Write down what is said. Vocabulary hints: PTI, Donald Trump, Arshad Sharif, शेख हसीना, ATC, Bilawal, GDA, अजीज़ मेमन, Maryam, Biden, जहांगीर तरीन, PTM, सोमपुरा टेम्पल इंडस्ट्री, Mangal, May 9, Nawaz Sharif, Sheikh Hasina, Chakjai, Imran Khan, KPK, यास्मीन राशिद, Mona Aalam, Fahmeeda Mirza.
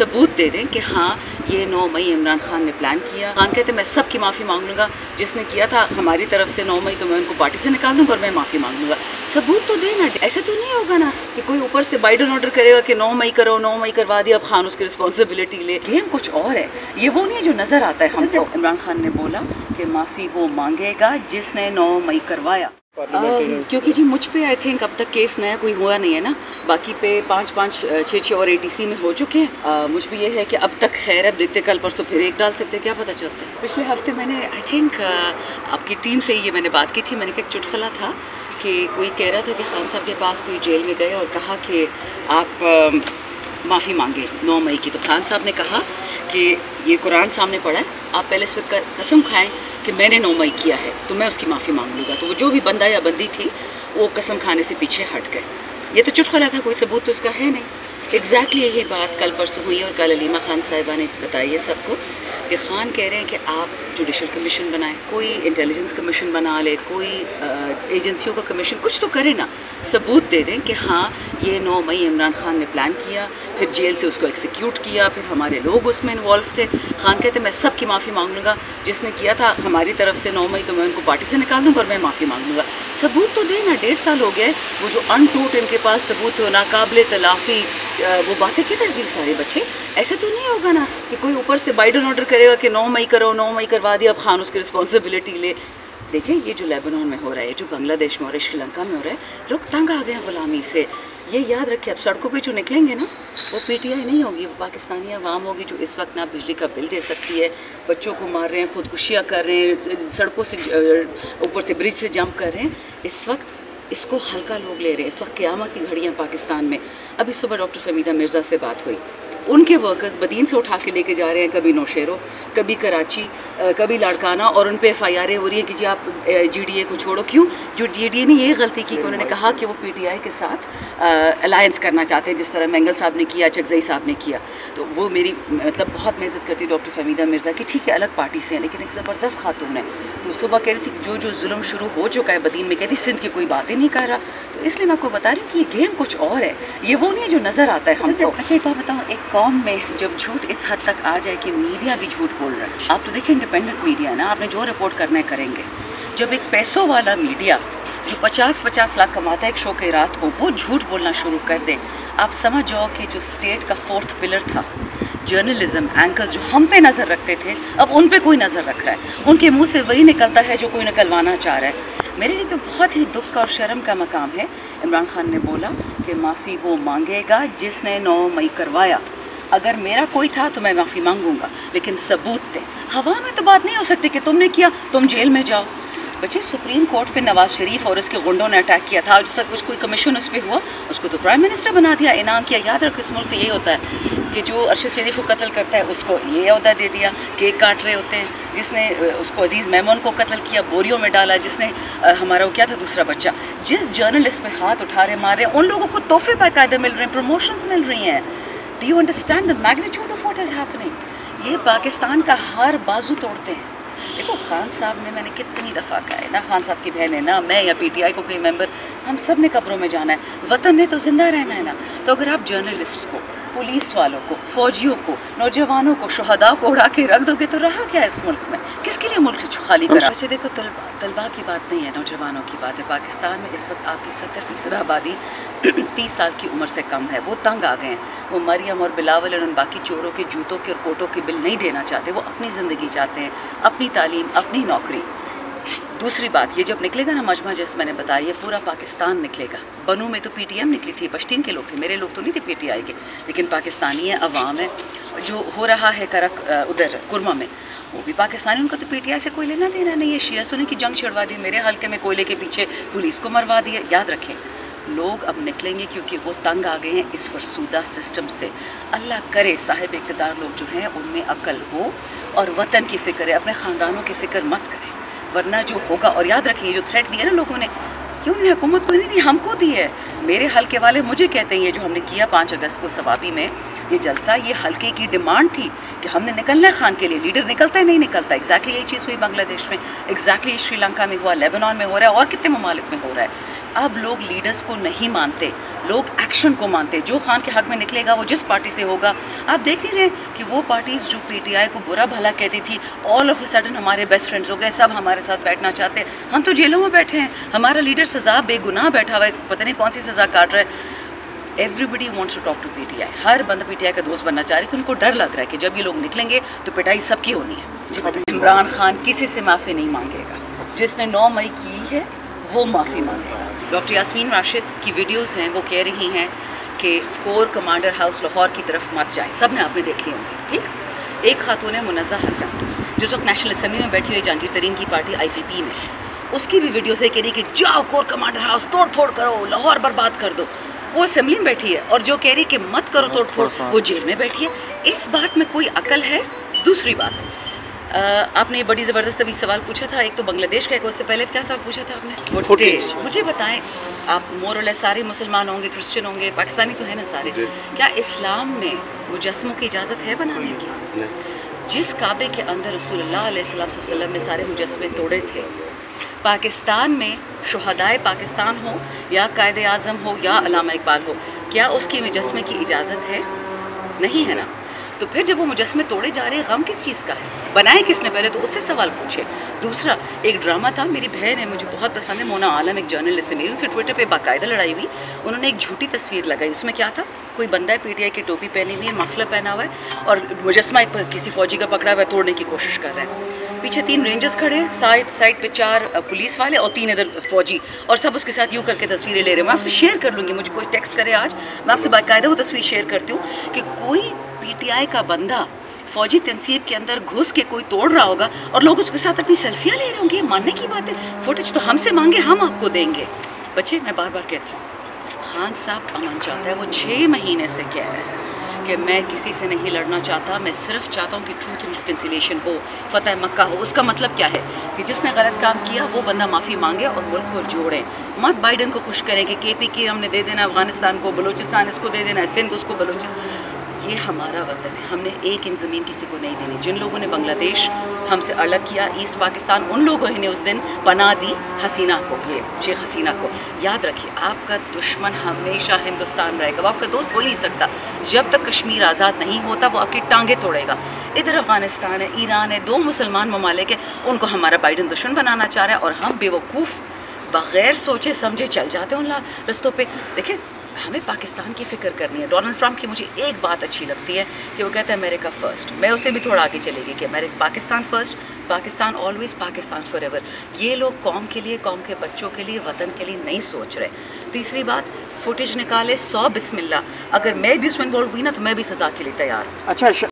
सबूत दे दें कि हाँ ये 9 मई इमरान खान ने प्लान किया। खान कहते मैं सब की माफ़ी मांग लूँगा, जिसने किया था हमारी तरफ से 9 मई तो मैं उनको पार्टी से निकाल दूँ पर मैं माफ़ी मांग लूँगा। सबूत तो देना, ऐसा तो नहीं होगा ना कि कोई ऊपर से बाइडन ऑर्डर करेगा कि 9 मई करो, 9 मई करवा दिया, अब खान उसकी रिस्पॉन्सिबिलिटी ले। गेम कुछ और है, ये वो नहीं है जो नज़र आता है हमको। इमरान खान ने बोला कि माफ़ी वो मांगेगा जिसने 9 मई करवाया। क्योंकि जी मुझ पे आई थिंक अब तक केस नया कोई हुआ नहीं है ना, बाकी पे 5-5, 6-6 और ATC में हो चुके हैं। मुझ पे ये है कि अब तक खैर अब देखते कल परसों फिर एक डाल सकते, क्या पता चलता है। पिछले हफ्ते मैंने आई थिंक आपकी टीम से ये मैंने बात की थी, मैंने कहा एक चुटकुला था कि कोई कह रहा था कि खान साहब के पास कोई जेल में गए और कहा कि आप माफ़ी मांगे 9 मई की, तो खान साहब ने कहा कि ये कुरान सामने पड़ा है, आप पहले इस पर कसम खाएं कि मैंने 9 मई किया है तो मैं उसकी माफ़ी मांग लूँगा। तो वो जो भी बंदा या बंदी थी वो कसम खाने से पीछे हट गए। ये तो चुटकुला था, कोई सबूत तो उसका है नहीं। एग्जैक्टली यही बात कल परसों हुई और कल अलीमा खान साहिबा ने बताई है सबको कि खान कह रहे हैं कि आप जुडिशल कमीशन बनाएं, कोई इंटेलिजेंस कमीशन बना ले, कोई एजेंसियों का कमीशन, कुछ तो करें ना, सबूत दे दें कि हाँ ये 9 मई इमरान खान ने प्लान किया, फिर जेल से उसको एक्सिक्यूट किया, फिर हमारे लोग उसमें इन्वॉल्व थे। खान कहते मैं सब की माफ़ी मांग लूँगा, जिसने किया था हमारी तरफ से 9 मई तो मैं उनको पार्टी से निकाल दूँ पर मैं माफ़ी मांग लूँगा। सबूत तो देना, 1.5 साल हो गए वो जो अनटूट इनके पास सबूत हो नाकाबिले तलाफ़ी वो बातें किधर गई सारे बच्चे। ऐसा तो नहीं होगा ना कि कोई ऊपर से बाइडन ऑर्डर करेगा कि 9 मई करो, 9 मई करवा दिया, अब खान उसकी रिस्पॉन्सिबिलिटी ले। देखें ये जो लेबनान में हो रहा है, जो बांग्लादेश में हो रहा है, श्रीलंका में हो रहा है, लोग तंग आ गए हैं गुलामी से। ये याद रखिए, अब सड़कों पे जो निकलेंगे ना वो PTI नहीं होगी, वो पाकिस्तानी आवाम होगी जो इस वक्त ना बिजली का बिल दे सकती है, बच्चों को मार रहे हैं, खुदकुशियाँ कर रहे हैं, सड़कों से ऊपर से ब्रिज से जंप कर रहे हैं। इस वक्त इसको हल्का लोग ले रहे हैं, इस वक्त क़यामत की घड़ियाँ पाकिस्तान में। अभी सुबह डॉक्टर फहमीदा मिर्ज़ा से बात हुई, उनके वर्कर्स बदीन से उठा के लेके जा रहे हैं, कभी नौशेरों, कभी कराची, कभी लाड़काना, और उन पे FIR हो रही है कि जी आप GDA को छोड़ो। क्यों? जो GDA ने ये गलती की कि उन्होंने कहा कि वो PTI के साथ अलायंस करना चाहते हैं, जिस तरह मंगल साहब ने किया, चकजई साहब ने किया। तो वो मेरी मतलब बहुत मैं इज़्ज़त करती डॉक्टर फहमीदा मिर्ज़ा की, ठीक है अलग पार्टी से हैं लेकिन एक ज़बरदस्त खातून है। तो सुबह कह रही थी कि जो जो जुल्म शुरू हो चुका है बदीन में, कहती सिंध की कोई बात ही नहीं कर रहा। तो इसलिए मैं आपको बता रही हूँ कि ये गेम कुछ और है, ये वो नहीं है जो नज़र आता है हमको। अच्छा एक बात बताऊँ, एक कौम में जब झूठ इस हद तक आ जाए कि मीडिया भी झूठ बोल रहा है, आप तो देखिए इंडिपेंडेंट मीडिया ना, आपने जो रिपोर्ट करना है करेंगे। जब एक पैसों वाला मीडिया जो 50-50 लाख कमाता है एक शो के रात को, वो झूठ बोलना शुरू कर दे, आप समझ जाओ कि जो स्टेट का 4th पिलर था जर्नलिज्म, एंकर्स जो हम पे नज़र रखते थे, अब उन पे कोई नज़र रख रहा है, उनके मुँह से वही निकलता है जो कोई निकलवाना चाह रहा है। मेरे लिए तो बहुत ही दुख का और शर्म का मकाम है। इमरान खान ने बोला कि माफ़ी वो मांगेगा जिसने 9 मई करवाया, अगर मेरा कोई था तो मैं माफ़ी मांगूंगा लेकिन सबूत दें। हवा में तो बात नहीं हो सकती कि तुमने किया तुम जेल में जाओ। बच्चे सुप्रीम कोर्ट पे नवाज़ शरीफ और उसके गुंडों ने अटैक किया था, आज तक कुछ कोई कमीशन उस पर हुआ, उसको तो प्राइम मिनिस्टर बना दिया, इनाम किया। याद रखो इस मुल्क में यही होता है कि जो अरशद शरीफ को कत्ल करता है उसको ये अहदा दे दिया, केक काट रहे होते हैं। जिसने उसको अजीज़ मेमन को कत्ल किया बोरियों में डाला, जिसने हमारा वो क्या था दूसरा बच्चा, जिस जर्नलिस्ट पर हाथ उठा रहे मार रहे, उन लोगों को तोहफे बाकायदा मिल रहे हैं, प्रमोशंस मिल रही हैं। Do you understand the magnitude of what is happening? ये पाकिस्तान का हर बाजू तोड़ते हैं। देखो खान साहब ने, मैंने कितनी दफ़ा कहा है ना, खान साहब की बहन है ना, मैं या PTI को कोई मेंबर, हम सब ने कब्रों में जाना है, वतन ने तो ज़िंदा रहना है ना। तो अगर आप जर्नलिस्ट को, पुलिस वालों को, फौजियों को, नौजवानों को, शहदा को उड़ा के रख दोगे तो रहा क्या है इस मुल्क में? किसके लिए मुल्क खाली करा? वैसे देखो तलबा की बात नहीं है, नौजवानों की बात है। पाकिस्तान में इस वक्त आपकी 70% आबादी 30 साल की उम्र से कम है। वो तंग आ गए हैं, वो मरियम और बिलावल और उन बाकी चोरों के जूतों के और कोटों के बिल नहीं देना चाहते। वो अपनी ज़िंदगी चाहते हैं, अपनी तालीम, अपनी नौकरी। दूसरी बात, ये जब निकलेगा ना मजमा, जैसे मैंने बताया, ये पूरा पाकिस्तान निकलेगा। बनू में तो PTM निकली थी, पश्तीन के लोग थे, मेरे लोग तो नहीं थे PTI के, लेकिन पाकिस्तानी है, अवाम है। जो हो रहा है करक उधर कुरमा में वो भी पाकिस्तानी, उनका तो PTI से कोई लेना देना नहीं है। शिया सुनी की जंग छिड़वा दी, मेरे हल्के में कोयले के पीछे पुलिस को मरवा दिया। याद रखें लोग अब निकलेंगे क्योंकि वो तंग आ गए हैं इस फरसूदा सिस्टम से। अल्लाह करे साहिब इक़्तिदार लोग जो हैं उनमें अकल हो और वतन की फ़िक्र है, अपने ख़ानदानों की फ़िक्र मत करें, वरना जो होगा। और याद रखिए जो थ्रेट दिया ना लोगों ने, ये उन्होंने हुकूमत को नहीं दी, हमको दी है। मेरे हल्के वाले मुझे कहते हैं ये जो हमने किया 5 अगस्त को सवाबी में ये जलसा, ये हल्के की डिमांड थी कि हमने निकलना है खान के लिए, लीडर निकलता ही नहीं निकलता। एग्जैक्टली यही चीज़ हुई बांग्लादेश में, एग्जैक्टली श्रीलंका में हुआ, लेबनान में हो रहा है और कितने ममालिक में हो रहा है। अब लोग लीडर्स को नहीं मानते, लोग एक्शन को मानते। जो खान के हक में निकलेगा वो जिस पार्टी से होगा, आप देख ही रहे कि वो पार्टीज़ जो पीटीआई को बुरा भला कहती थी, ऑल ऑफ अ सडन हमारे बेस्ट फ्रेंड्स हो गए, सब हमारे साथ बैठना चाहते। हम तो जेलों में बैठे हैं, हमारा लीडर सजा बेगुनाह बैठा हुआ है, पता नहीं कौन सी सजा काट रहा है। Everybody wants to talk to PTI, हर बंदा पीटीआई का दोस्त बनना चाह रहा है कि उनको डर लग रहा है कि जब ये लोग निकलेंगे तो पिटाई सबकी होनी है। इमरान खान किसी से माफ़ी नहीं मांगेगा, जिसने 9 मई की है वो माफ़ी मांगेगा। डॉक्टर यास्मीन राशिद की वीडियोस हैं, वो कह रही हैं कि कोर कमांडर हाउस लाहौर की तरफ मत जाए, सब ने आपने देख लिए होंगे। ठीक, एक खातून है मुंजा हसन, जिस वक्त नेशनल असम्बली में बैठी हुई जहांगीर तरीन की पार्टी आईपीपी में, उसकी भी वीडियो से कह रही कि जाओ कोर कमांडर हाउस तोड़ फोड़ करो, लाहौर बर्बाद कर दो। वो असम्बली में बैठी है और जो कह रही कि मत करो तोड़ फोड़, वो जेल में बैठी है। इस बात में कोई अकल है? दूसरी बात, आपने बड़ी ज़बरदस्त अभी सवाल पूछा था, एक तो बांग्लादेश का, एक उससे पहले क्या सवाल पूछा था आपने? फुटेज। मुझे बताएं आप, मोरल सारे मुसलमान होंगे, क्रिश्चियन होंगे, पाकिस्तानी तो है ना सारे, क्या इस्लाम में मुजस्मों की इजाज़त है बनाने की? जिस काबे के अंदर रसूलुल्लाह अलैहिस्सलाम वसल्लम ने सारे मुजस्मे तोड़े थे, पाकिस्तान में शुहदाए पाकिस्तान हो या कायद आज़म हो या अलामा इकबाल हो, क्या उसके मुजस्मे की इजाज़त है? नहीं है ना। तो फिर जब वो मुजस्मे तोड़े जा रहे हैं, गम किस चीज़ का है? बनाए किसने पहले तो उससे सवाल पूछे। दूसरा, एक ड्रामा था, मेरी बहन है, मुझे बहुत पसंद है, मोना आलम एक जर्नलिस्ट है, मेरी उनसे ट्विटर पे बाकायदा लड़ाई हुई। उन्होंने एक झूठी तस्वीर लगाई, उसमें क्या था, कोई बंदा है पीटीआई की टोपी पहनी हुई है, मफलर पहना हुआ है और मुजस्मा एक किसी फौजी का पकड़ा हुआ है, तोड़ने की कोशिश कर रहा है। पीछे 3 रेंजर्स खड़े हैं, साइड साइड पे 4 पुलिस वाले और 3 इधर फौजी, और सब उसके साथ यूँ करके तस्वीरें ले रहे हैं। मैं आपसे शेयर कर लूँगी, मुझे कोई टेक्स्ट करे आज, मैं आपसे बाकायदा वो तस्वीर शेयर करती हूँ कि कोई पीटीआई का बंदा फौजी तनसीब के अंदर घुस के कोई तोड़ रहा होगा और लोग उसके साथ अपनी सेल्फियाँ ले रहे होंगे। मानने की बात है, फुटेज तो हमसे मांगे, हम आपको देंगे। बच्चे, मैं बार बार कहती हूँ, खान साहब अमन चाहता है, वो 6 महीने से कह रहे हैं कि मैं किसी से नहीं लड़ना चाहता, मैं सिर्फ चाहता हूँ कि ट्रूथ एंड रिकन्सिलिएशन हो, फतेह मक्का हो। उसका मतलब क्या है कि जिसने गलत काम किया वो बंदा माफ़ी मांगे और मुल्क को जोड़ें। मत बाइडन को खुश करें कि KPK हमने दे देना अफगानिस्तान को, बलूचिस्तान इसको दे देना, सिंध उसको, बलूचिस्तान ये हमारा वतन है, हमने एक इंच ज़मीन किसी को नहीं देनी। जिन लोगों ने बांग्लादेश हमसे अलग किया, ईस्ट पाकिस्तान, उन लोगों ने उस दिन पनाह दी हसीना को, ये शेख हसीना को। याद रखिए, आपका दुश्मन हमेशा हिंदुस्तान रहेगा, वो आपका दोस्त हो ही नहीं सकता। जब तक कश्मीर आज़ाद नहीं होता वो आपकी टांगें तोड़ेगा। इधर अफगानिस्तान है, ईरान है, 2 मुसलमान ममालिक हैं, उनको हमारा बाइडन दुश्मन बनाना चाह रहा है और हम बेवकूफ़ बग़ैर सोचे समझे चल जाते हैं उन रस्तों पर। देखें, हमें पाकिस्तान की फ़िक्र करनी है। डोनाल्ड ट्रंप की मुझे एक बात अच्छी लगती है कि वो कहता है अमेरिका फ़र्स्ट, मैं उससे भी थोड़ा आगे चलेगी कि America, Pakistan first, Pakistan always, Pakistan forever. ये लोग कौम के लिए, कौम के बच्चों के लिए, वतन के लिए नहीं सोच रहे। तीसरी बात, फुटेज निकाले 100 बिस्मिल्ला, अगर मैं भी उसमें इन्वॉल्व हुई ना तो मैं भी सज़ा के लिए तैयार हूँ। अच्छा।